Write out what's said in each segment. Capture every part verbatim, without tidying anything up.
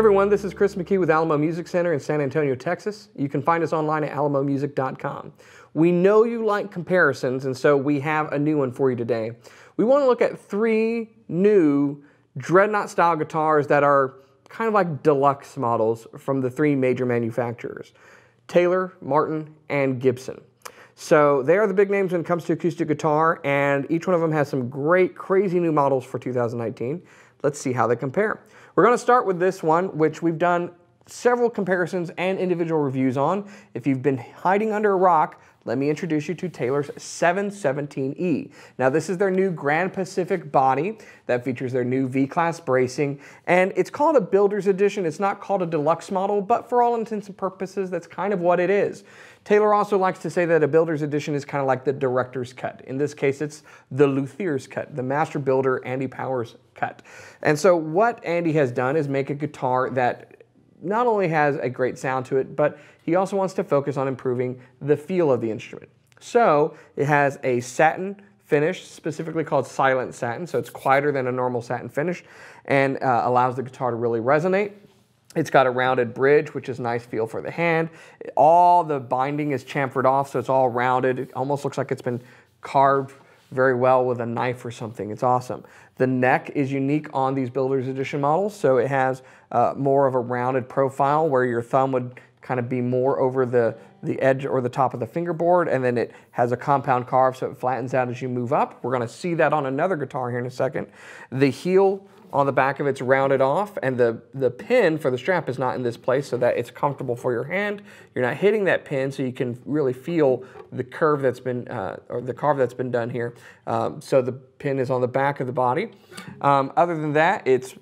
everyone, this is Chris McKee with Alamo Music Center in San Antonio, Texas. You can find us online at alamo music dot com. We know you like comparisons, and so we have a new one for you today. We want to look at three new Dreadnought-style guitars that are kind of like deluxe models from the three major manufacturers, Taylor, Martin, and Gibson. So they are the big names when it comes to acoustic guitar, and each one of them has some great, crazy new models for two thousand nineteen. Let's see how they compare. We're going to start with this one, which we've done several comparisons and individual reviews on. If you've been hiding under a rock, let me introduce you to Taylor's seven seventeen E. Now, this is their new Grand Pacific body that features their new V-Class bracing, and it's called a Builder's Edition. It's not called a deluxe model, but for all intents and purposes, that's kind of what it is. Taylor also likes to say that a Builder's Edition is kind of like the director's cut. In this case, it's the luthier's cut, the master builder Andy Powers cut. And so what Andy has done is make a guitar that not only has a great sound to it, but he also wants to focus on improving the feel of the instrument. So it has a satin finish, specifically called silent satin, so it's quieter than a normal satin finish, and uh, allows the guitar to really resonate. It's got a rounded bridge, which is nice feel for the hand. All the binding is chamfered off, so it's all rounded. It almost looks like it's been carved very well with a knife or something. It's awesome. The neck is unique on these Builder's Edition models, so it has uh, more of a rounded profile where your thumb would kind of be more over the, the edge or the top of the fingerboard, and then it has a compound carve, so it flattens out as you move up. We're going to see that on another guitar here in a second. The heel on the back of it's rounded off, and the, the pin for the strap is not in this place so that it's comfortable for your hand. You're not hitting that pin, so you can really feel the curve that's been, uh, or the carve that's been done here. Um, so the pin is on the back of the body. Um, other than that, it's,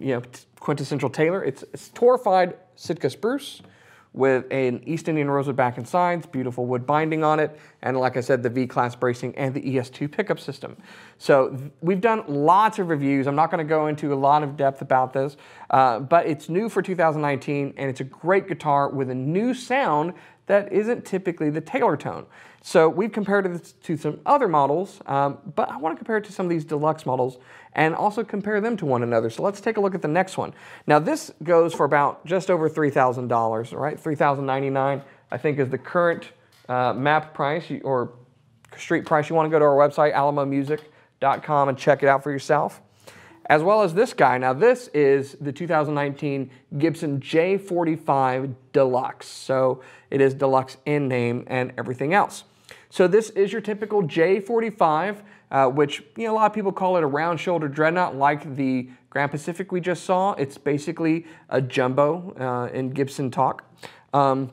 you know, quintessential Taylor. It's, it's torrified Sitka spruce with an East Indian rosewood back and sides, beautiful wood binding on it, and like I said, the V-Class bracing and the E S two pickup system. So we've done lots of reviews. I'm not going to go into a lot of depth about this, uh, but it's new for two thousand nineteen, and it's a great guitar with a new sound that isn't typically the Taylor tone. So we've compared it to some other models, um, but I want to compare it to some of these deluxe models and also compare them to one another. So let's take a look at the next one. Now this goes for about just over three thousand dollars, right? three thousand ninety-nine dollars, I think, is the current uh, map price or street price. You want to go to our website, alamo music dot com, and check it out for yourself. As well as this guy. Now this is the two thousand nineteen Gibson J forty-five Deluxe. So it is Deluxe in name and everything else. So this is your typical J forty-five, uh, which, you know, a lot of people call it a round shoulder dreadnought like the Grand Pacific we just saw. It's basically a jumbo uh, in Gibson talk. Um,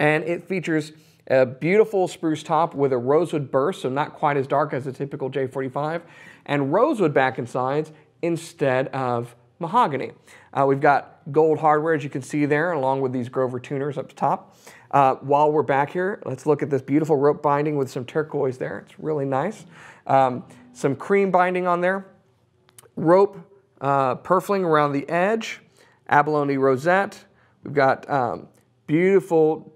and it features a beautiful spruce top with a rosewood burst, so not quite as dark as a typical J forty-five, and rosewood back and sides instead of mahogany. Uh, we've got gold hardware, as you can see there, along with these Grover tuners up top. Uh, while we're back here, let's look at this beautiful rope binding with some turquoise there. It's really nice. Um, some cream binding on there. Rope uh, purfling around the edge. Abalone rosette. We've got um, beautiful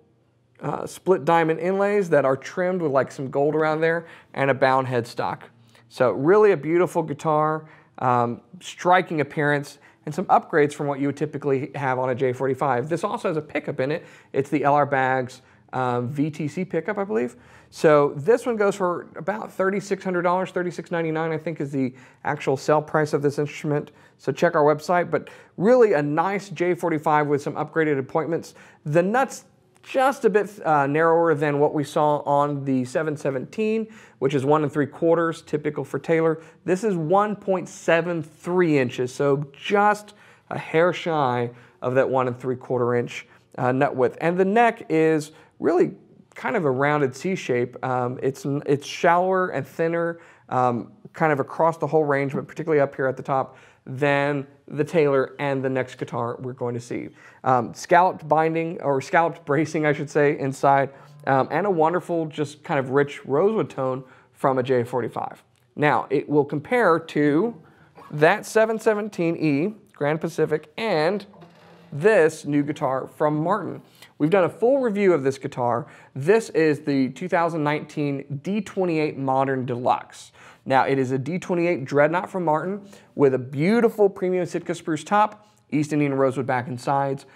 uh, split diamond inlays that are trimmed with like some gold around there, and a bound headstock. So really a beautiful guitar. Um, striking appearance, and some upgrades from what you would typically have on a J forty-five. This also has a pickup in it. It's the L R Bags um, V T C pickup, I believe. So this one goes for about thirty-six hundred dollars, thirty-six ninety-nine, I think, is the actual sale price of this instrument. So check our website, but really a nice J forty-five with some upgraded appointments. The nuts just a bit uh, narrower than what we saw on the seven seventeen, which is one and three quarters, typical for Taylor. This is one point seven three inches, so just a hair shy of that one and three quarter inch uh, nut width. And the neck is really kind of a rounded C shape. Um, it's, it's shallower and thinner, um, kind of across the whole range, but particularly up here at the top, than the Taylor and the next guitar we're going to see. Um, scalloped binding, or scalloped bracing, I should say, inside, um, and a wonderful, just kind of rich rosewood tone from a J forty-five. Now, it will compare to that seven seventeen E Grand Pacific and this new guitar from Martin. We've done a full review of this guitar. This is the two thousand nineteen D twenty-eight Modern Deluxe. Now, it is a D twenty-eight Dreadnought from Martin with a beautiful premium Sitka spruce top, East Indian rosewood back and sides,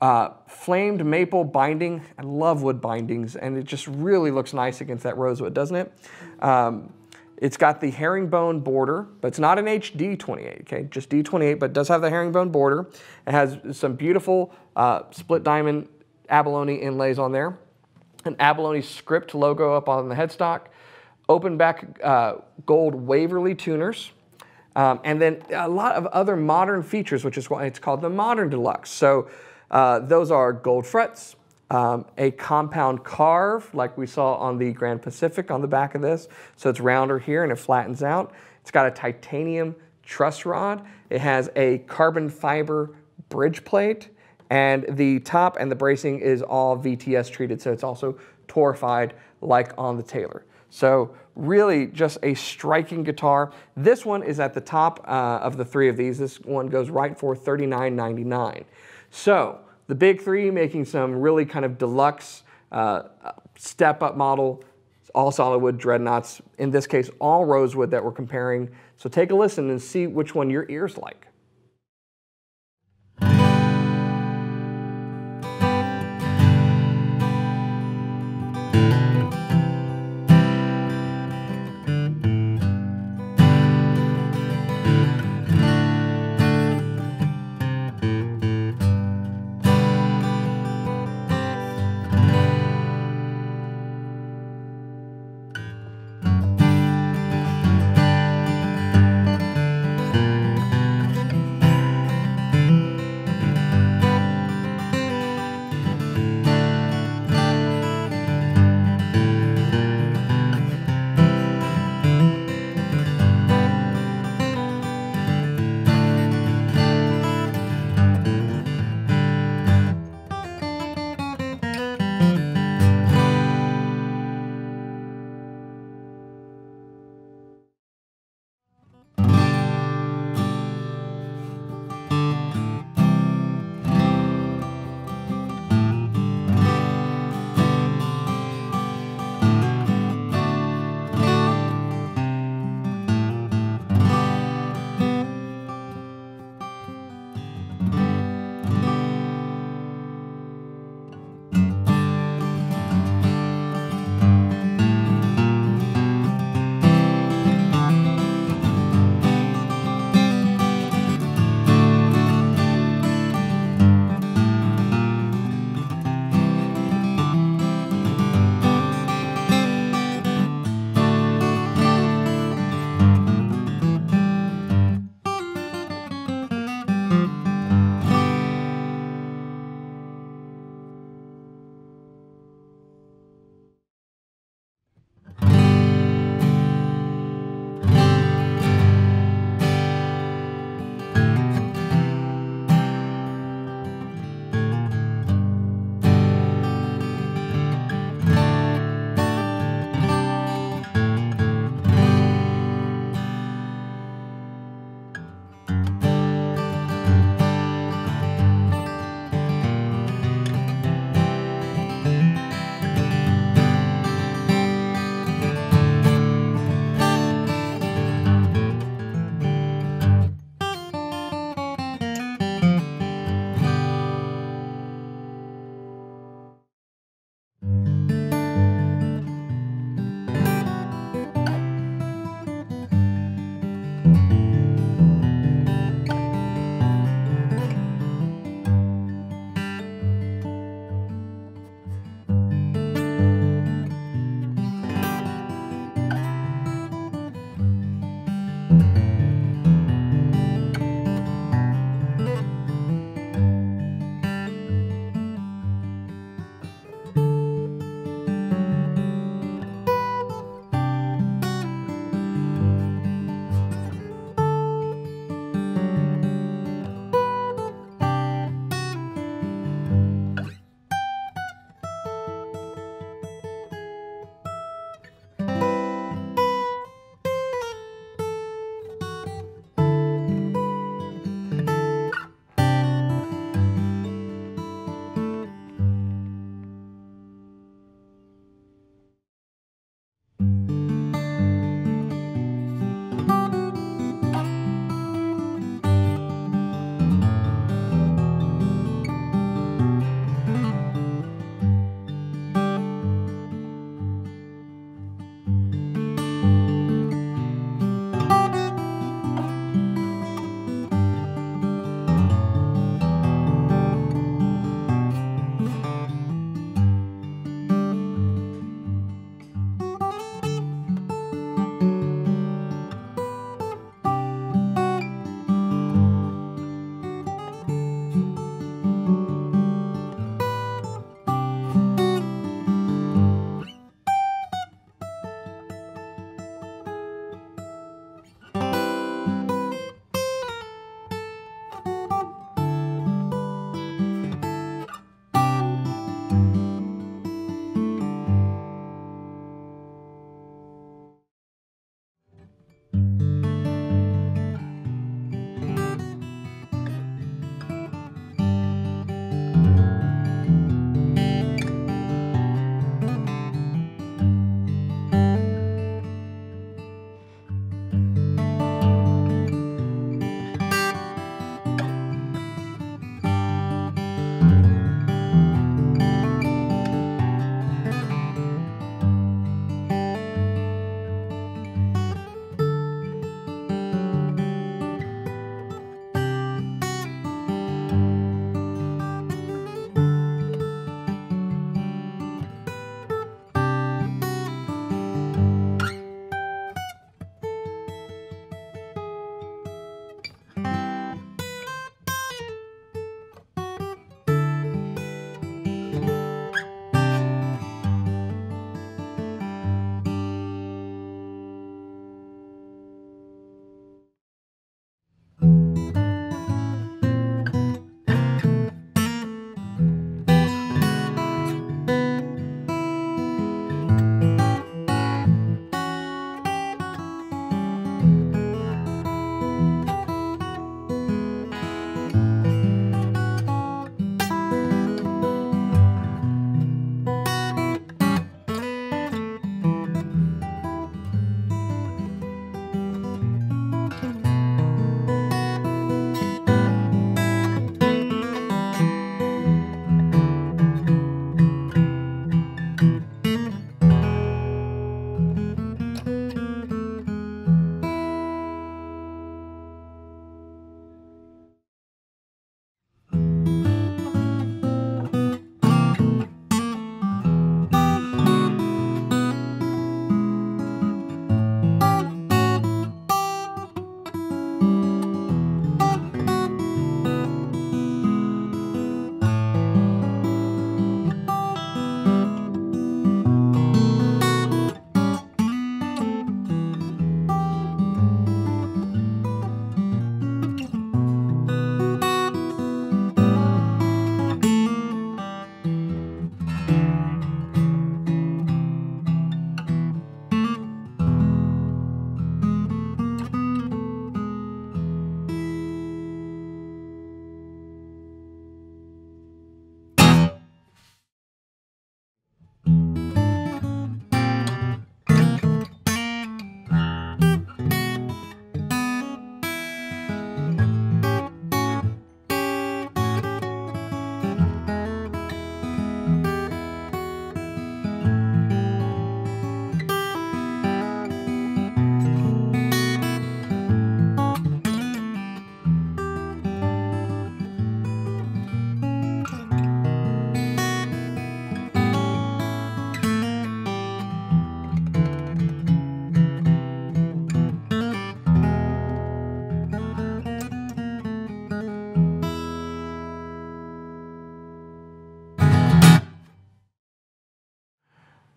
uh, flamed maple binding. I love wood bindings, and it just really looks nice against that rosewood, doesn't it? Um, it's got the herringbone border, but it's not an H D twenty-eight, okay? Just D twenty-eight, but it does have the herringbone border. It has some beautiful uh, split diamond abalone inlays on there, an abalone script logo up on the headstock, open back uh, gold Waverly tuners, um, and then a lot of other modern features, which is why it's called the Modern Deluxe. So uh, those are gold frets, um, a compound carve like we saw on the Grand Pacific on the back of this. So it's rounder here and it flattens out. It's got a titanium truss rod. It has a carbon fiber bridge plate, and the top and the bracing is all V T S treated, so it's also torrified like on the Taylor. So really just a striking guitar. This one is at the top uh, of the three of these. This one goes right for thirty-nine ninety-nine. So the big three making some really kind of deluxe uh, step-up model, all solid wood Dreadnoughts, in this case all rosewood that we're comparing. So take a listen and see which one your ears like.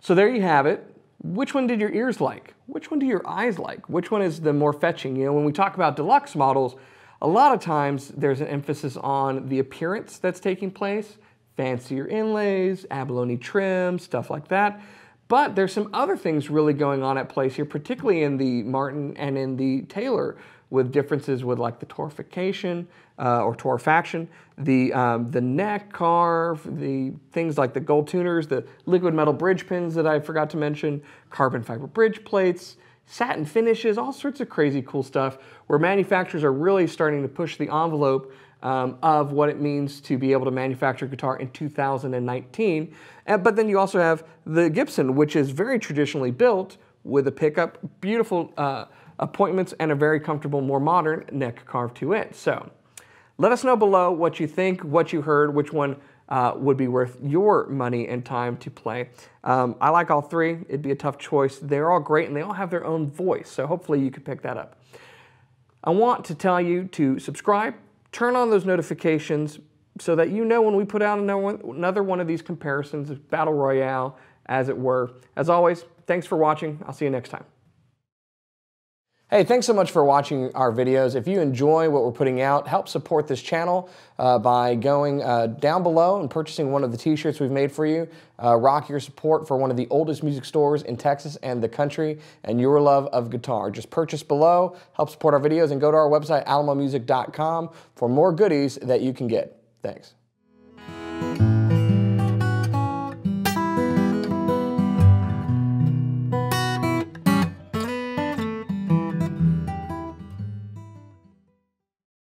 So there you have it. Which one did your ears like? Which one do your eyes like? Which one is the more fetching? You know, when we talk about deluxe models, a lot of times there's an emphasis on the appearance that's taking place, fancier inlays, abalone trim, stuff like that. But there's some other things really going on at play here, particularly in the Martin and in the Taylor, with differences with like the torsification uh, or torfaction, the, um, the neck carve, the things like the gold tuners, the liquid metal bridge pins that I forgot to mention, carbon fiber bridge plates, satin finishes, all sorts of crazy cool stuff where manufacturers are really starting to push the envelope um, of what it means to be able to manufacture guitar in two thousand nineteen. And, but then you also have the Gibson, which is very traditionally built with a pickup, beautiful, uh, appointments, and a very comfortable, more modern neck carve to it. So let us know below what you think, what you heard, which one uh, would be worth your money and time to play. Um, I like all three. It'd be a tough choice. They're all great and they all have their own voice. So hopefully you could pick that up. I want to tell you to subscribe, turn on those notifications so that you know when we put out another one of these comparisons, battle royale, as it were. As always, thanks for watching. I'll see you next time. Hey, thanks so much for watching our videos. If you enjoy what we're putting out, help support this channel uh, by going uh, down below and purchasing one of the t-shirts we've made for you. Uh, rock your support for one of the oldest music stores in Texas and the country, and your love of guitar. Just purchase below, help support our videos, and go to our website, alamo music dot com, for more goodies that you can get. Thanks.